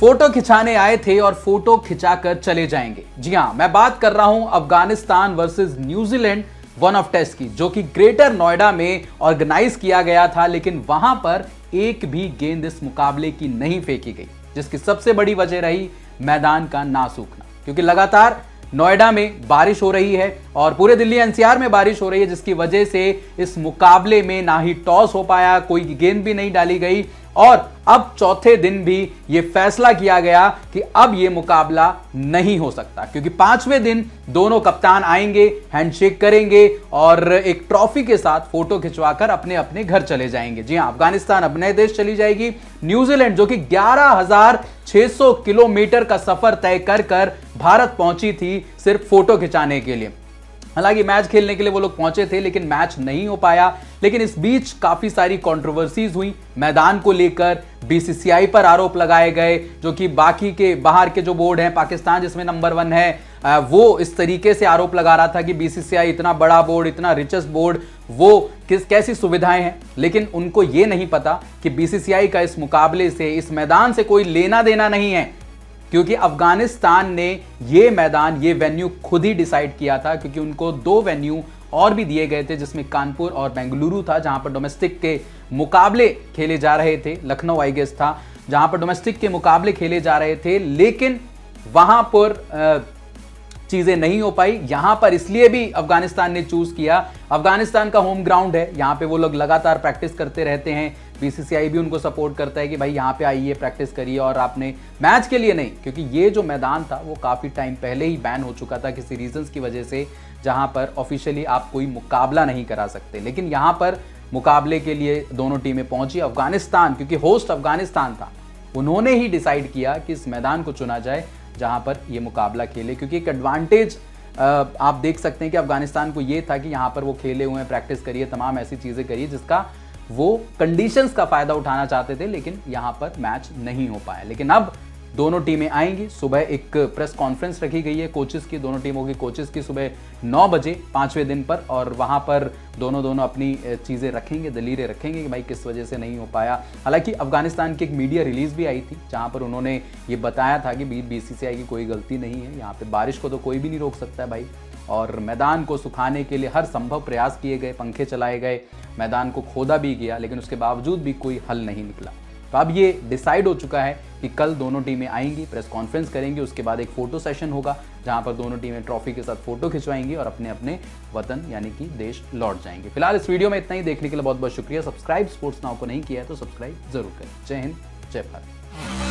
Photo खिंचाने आए थे और फोटो खिंचाकर चले जाएंगे। जी हां, मैं बात कर रहा हूं Afghanistan versus New Zealand one off test की, जो कि ग्रेटर नोएडा में ऑर्गेनाइज किया गया था, लेकिन वहां पर एक भी गेंद इस मुकाबले की नहीं फेंकी गई, जिसकी सबसे बड़ी वजह रही मैदान का ना सूखना, क्योंकि लगातार नोएडा में बारिश हो रही है और पूरे दिल्ली एनसीआर में बारिश हो रही है, जिसकी वजह से इस मुकाबले में ना ही टॉस हो पाया, कोई गेंद भी नहीं डाली गई। और अब चौथे दिन भी ये फैसला किया गया कि अब ये मुकाबला नहीं हो सकता, क्योंकि पांचवें दिन दोनों कप्तान आएंगे, हैंडशेक करेंगे और एक ट्रॉफी के साथ फोटो खिंचवाकर अपने अपने घर चले जाएंगे। जी हां, अफगानिस्तान अपने देश चली जाएगी, न्यूजीलैंड जो कि 11,600 किलोमीटर का सफर तय कर कर भारत पहुंची थी सिर्फ फोटो खिंचाने के लिए। हालांकि मैच खेलने के लिए वो लोग पहुंचे थे, लेकिन मैच नहीं हो पाया। लेकिन इस बीच काफ़ी सारी कंट्रोवर्सीज हुई मैदान को लेकर। बीसीसीआई पर आरोप लगाए गए, जो कि बाकी के बाहर के जो बोर्ड हैं, पाकिस्तान जिसमें नंबर 1 है, वो इस तरीके से आरोप लगा रहा था कि बीसीसीआई इतना बड़ा बोर्ड, इतना रिचेस्ट बोर्ड, वो कैसी सुविधाएं हैं। लेकिन उनको ये नहीं पता कि बीसीसीआई का इस मुकाबले से, इस मैदान से कोई लेना देना नहीं है, क्योंकि अफगानिस्तान ने ये मैदान, ये वेन्यू खुद ही डिसाइड किया था, क्योंकि उनको 2 वेन्यू और भी दिए गए थे, जिसमें कानपुर और बेंगलुरु था, जहां पर डोमेस्टिक के मुकाबले खेले जा रहे थे, लखनऊ आई गेस था, जहां पर डोमेस्टिक के मुकाबले खेले जा रहे थे, लेकिन वहां पर चीज़ें नहीं हो पाई। यहाँ पर इसलिए भी अफगानिस्तान ने चूज़ किया, अफगानिस्तान का होम ग्राउंड है, यहाँ पे वो लोग लगातार प्रैक्टिस करते रहते हैं, बीसीसीआई भी उनको सपोर्ट करता है कि भाई यहाँ पे आइए, प्रैक्टिस करिए, और आपने मैच के लिए नहीं, क्योंकि ये जो मैदान था वो काफ़ी टाइम पहले ही बैन हो चुका था किसी रीजंस की वजह से, जहाँ पर ऑफिशियली आप कोई मुकाबला नहीं करा सकते। लेकिन यहाँ पर मुकाबले के लिए दोनों टीमें पहुँची। अफगानिस्तान, क्योंकि होस्ट अफगानिस्तान था, उन्होंने ही डिसाइड किया कि इस मैदान को चुना जाए जहां पर ये मुकाबला खेले, क्योंकि एक एडवांटेज आप देख सकते हैं कि अफगानिस्तान को ये था कि यहाँ पर वो खेले हुए हैं, प्रैक्टिस करिए, तमाम ऐसी चीज़ें करिए, जिसका वो कंडीशंस का फ़ायदा उठाना चाहते थे, लेकिन यहाँ पर मैच नहीं हो पाया। लेकिन अब दोनों टीमें आएंगी। सुबह एक प्रेस कॉन्फ्रेंस रखी गई है कोचेस की, दोनों टीमों की कोचेस की, सुबह 9 बजे 5वें दिन पर, और वहाँ पर दोनों अपनी चीज़ें रखेंगे, दलीलें रखेंगे कि भाई किस वजह से नहीं हो पाया। हालांकि अफगानिस्तान की एक मीडिया रिलीज़ भी आई थी, जहाँ पर उन्होंने ये बताया था कि बीसीसीआई की कोई गलती नहीं है, यहाँ पर बारिश को तो कोई भी नहीं रोक सकता है भाई, और मैदान को सुखाने के लिए हर संभव प्रयास किए गए, पंखे चलाए गए, मैदान को खोदा भी गया, लेकिन उसके बावजूद भी कोई हल नहीं निकला। तो अब ये डिसाइड हो चुका है कि कल दोनों टीमें आएंगी, प्रेस कॉन्फ्रेंस करेंगी, उसके बाद एक फ़ोटो सेशन होगा, जहां पर दोनों टीमें ट्रॉफी के साथ फ़ोटो खिंचवाएंगी और अपने अपने वतन यानी कि देश लौट जाएंगे। फिलहाल इस वीडियो में इतना ही। देखने के लिए बहुत बहुत शुक्रिया। सब्सक्राइब स्पोर्ट्स नाउ को नहीं किया है तो सब्सक्राइब जरूर करें। जय हिंद, जय भारत।